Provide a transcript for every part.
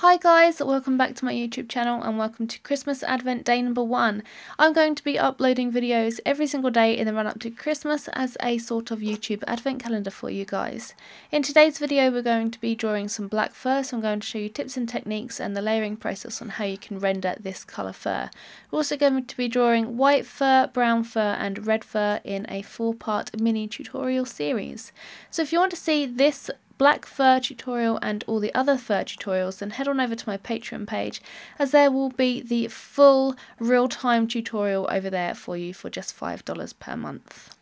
Hi guys, welcome back to my YouTube channel and welcome to Christmas Advent Day number 1. I'm going to be uploading videos every single day in the run up to Christmas as a sort of YouTube Advent calendar for you guys. In today's video we're going to be drawing some black fur, so I'm going to show you tips and techniques and the layering process on how you can render this colour fur. We're also going to be drawing white fur, brown fur and red fur in a 4-part mini tutorial series. So if you want to see this black fur tutorial and all the other fur tutorials, then head on over to my Patreon page, as there will be the full real-time tutorial over there for you for just $5 per month.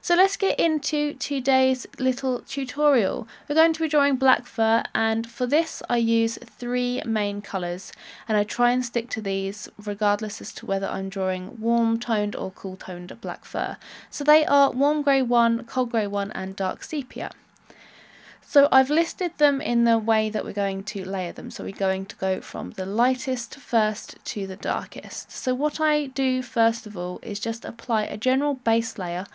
So let's get into today's little tutorial. We're going to be drawing black fur, and for this I use 3 main colours, and I try and stick to these regardless as to whether I'm drawing warm toned or cool toned black fur. So they are warm grey 1, cold grey 1 and dark sepia. So I've listed them in the way that we're going to layer them, so we're going to go from the lightest first to the darkest. So what I do first of all is just apply a general base layer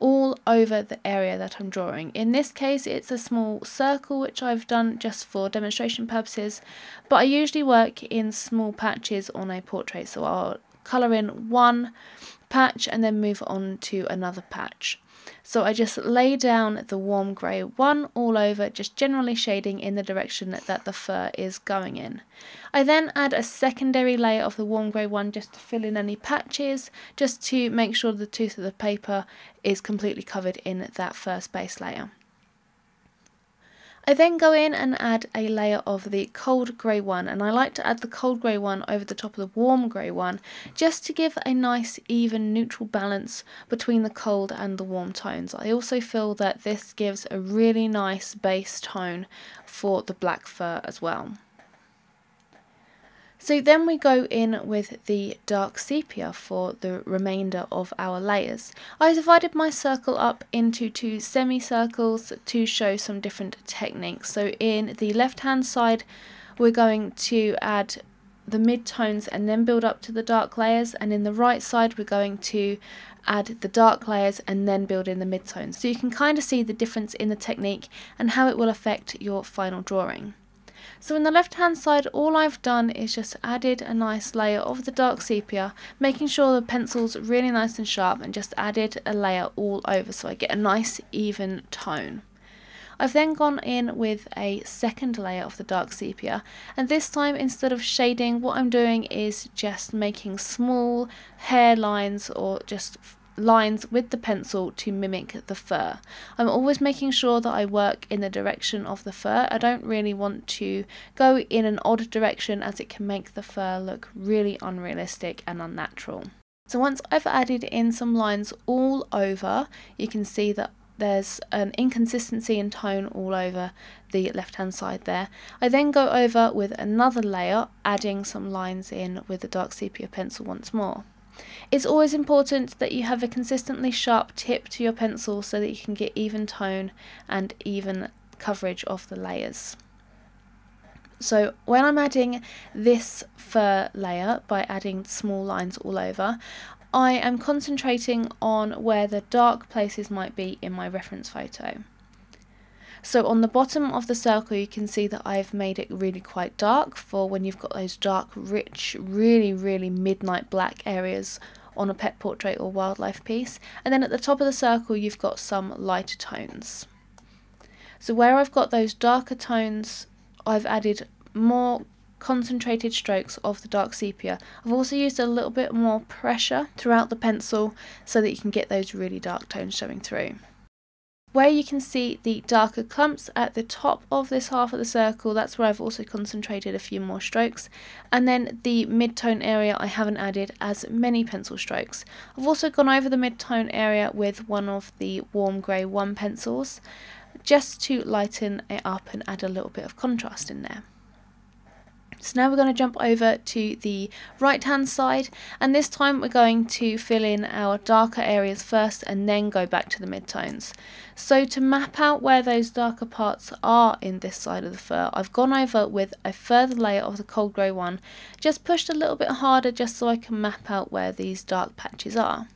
all over the area that I'm drawing. In this case it's a small circle, which I've done just for demonstration purposes, but I usually work in small patches on a portrait, so I'll colour in one patch and then move on to another patch. So I just lay down the warm grey one all over, just generally shading in the direction that the fur is going in. I then add a secondary layer of the warm grey one just to fill in any patches, just to make sure the tooth of the paper is completely covered in that first base layer. I then go in and add a layer of the cold grey one, and I like to add the cold grey one over the top of the warm grey one just to give a nice even neutral balance between the cold and the warm tones. I also feel that this gives a really nice base tone for the black fur as well. So then we go in with the dark sepia for the remainder of our layers. I divided my circle up into 2 semicircles to show some different techniques. So in the left hand side we're going to add the mid-tones and then build up to the dark layers, and in the right side we're going to add the dark layers and then build in the mid-tones. So you can kind of see the difference in the technique and how it will affect your final drawing. So on the left hand side all I've done is just added a nice layer of the dark sepia, making sure the pencil's really nice and sharp, and just added a layer all over so I get a nice even tone. I've then gone in with a second layer of the dark sepia, and this time instead of shading what I'm doing is just making small hair lines or just lines with the pencil to mimic the fur. I'm always making sure that I work in the direction of the fur. I don't really want to go in an odd direction as it can make the fur look really unrealistic and unnatural. So once I've added in some lines all over, you can see that there's an inconsistency in tone all over the left hand side there. I then go over with another layer, adding some lines in with the dark sepia pencil once more. It's always important that you have a consistently sharp tip to your pencil so that you can get even tone and even coverage of the layers. So when I'm adding this fur layer by adding small lines all over, I am concentrating on where the dark places might be in my reference photo. So on the bottom of the circle you can see that I've made it really quite dark for when you've got those dark, rich, really midnight black areas on a pet portrait or wildlife piece. And then at the top of the circle you've got some lighter tones. So where I've got those darker tones I've added more concentrated strokes of the dark sepia. I've also used a little bit more pressure throughout the pencil so that you can get those really dark tones showing through. Where you can see the darker clumps at the top of this half of the circle, that's where I've also concentrated a few more strokes. And then the mid-tone area, I haven't added as many pencil strokes. I've also gone over the mid-tone area with one of the warm grey 1 pencils, just to lighten it up and add a little bit of contrast in there. So now we're going to jump over to the right hand side, and this time we're going to fill in our darker areas first and then go back to the mid-tones. So to map out where those darker parts are in this side of the fur, I've gone over with a further layer of the cold grey one, just pushed a little bit harder just so I can map out where these dark patches are.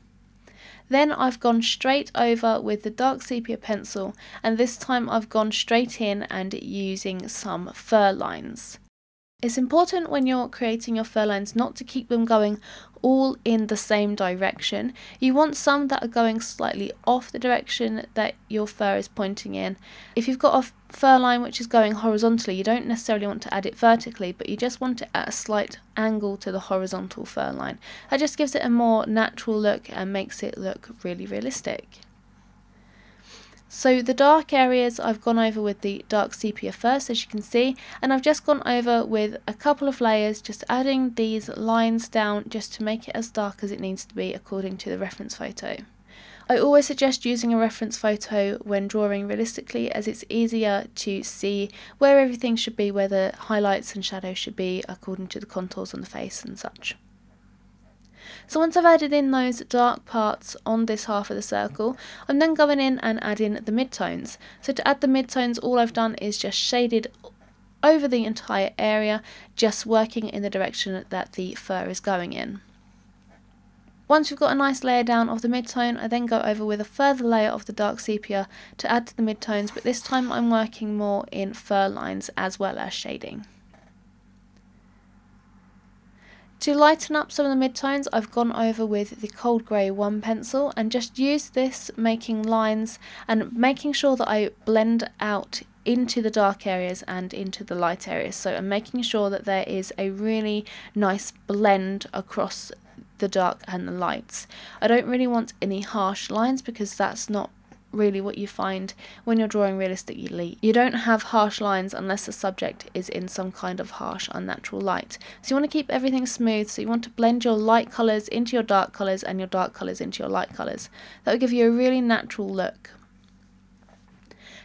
Then I've gone straight over with the dark sepia pencil, and this time I've gone straight in and using some fur lines. It's important when you're creating your fur lines not to keep them going all in the same direction. You want some that are going slightly off the direction that your fur is pointing in. If you've got a fur line which is going horizontally, you don't necessarily want to add it vertically, but you just want it at a slight angle to the horizontal fur line. That just gives it a more natural look and makes it look really realistic. So the dark areas I've gone over with the dark sepia first, as you can see, and I've just gone over with a couple of layers, just adding these lines down just to make it as dark as it needs to be according to the reference photo. I always suggest using a reference photo when drawing realistically, as it's easier to see where everything should be, where the highlights and shadows should be according to the contours on the face and such. So once I've added in those dark parts on this half of the circle, I'm then going in and adding the midtones. So to add the midtones, all I've done is just shaded over the entire area, just working in the direction that the fur is going in. Once we've got a nice layer down of the midtone, I then go over with a further layer of the dark sepia to add to the midtones, but this time I'm working more in fur lines as well as shading. To lighten up some of the midtones, I've gone over with the Cold Grey 1 pencil and just used this making lines and making sure that I blend out into the dark areas and into the light areas. So I'm making sure that there is a really nice blend across the dark and the lights. I don't really want any harsh lines because that's not really what you find when you're drawing realistically. You don't have harsh lines unless the subject is in some kind of harsh, unnatural light. So you want to keep everything smooth, so you want to blend your light colours into your dark colours and your dark colours into your light colours. That will give you a really natural look.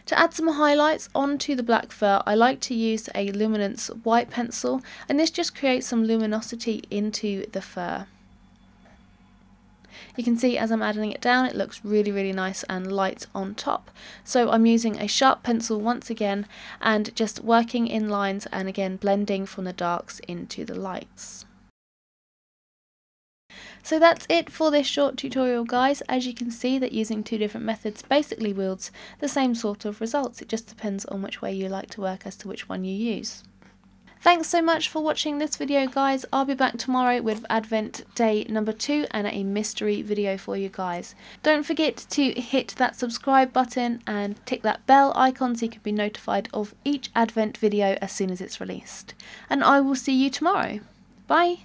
To add some highlights onto the black fur, I like to use a luminance white pencil, and this just creates some luminosity into the fur. You can see as I'm adding it down, it looks really, really nice and light on top. So I'm using a sharp pencil once again and just working in lines and again blending from the darks into the lights. So that's it for this short tutorial, guys. As you can see that using two different methods basically yields the same sort of results. It just depends on which way you like to work as to which one you use. Thanks so much for watching this video, guys. I'll be back tomorrow with Advent Day number 2 and a mystery video for you guys. Don't forget to hit that subscribe button and tick that bell icon so you can be notified of each Advent video as soon as it's released. And I will see you tomorrow. Bye!